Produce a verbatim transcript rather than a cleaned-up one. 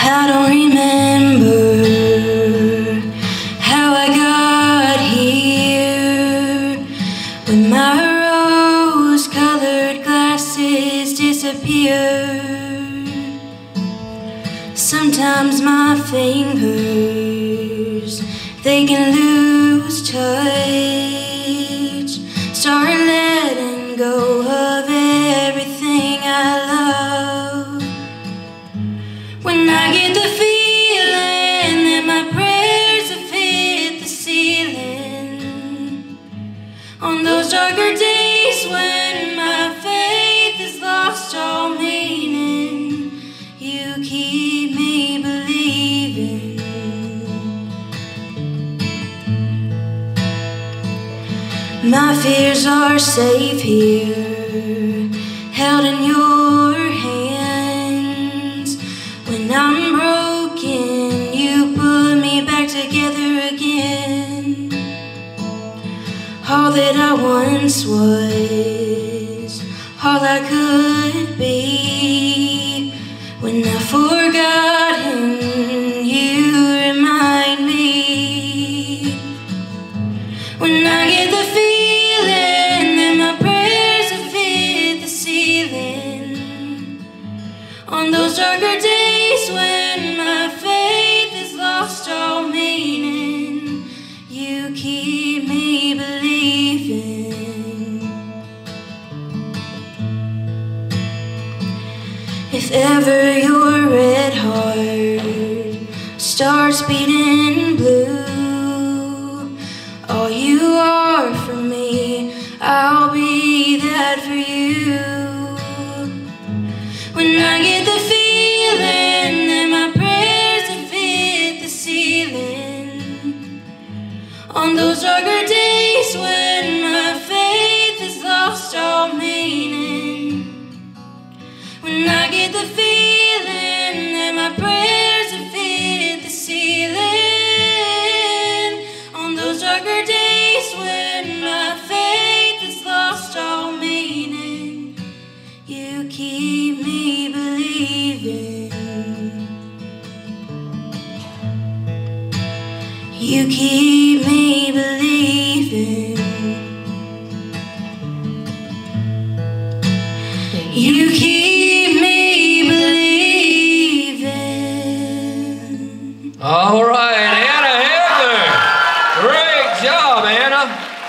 I don't remember how I got here, when my rose-colored glasses disappeared. Sometimes my fingers, they can lose touch, start letting go of everything I love. When I get the feeling that my prayers have hit the ceiling, on those darker days when my faith has lost all meaning, you keep me believing. My fears are safe here, held in your hands. When I'm broken, you put me back together again. All that I once was, all I could be. When I've forgotten, you remind me. When I get the feeling on those darker days when my faith has lost all meaning, you keep me believing. If ever your red heart starts beating blue, all you are for me, I'll be that for you. When I get the feeling that my prayers have hit the ceiling, on those darker days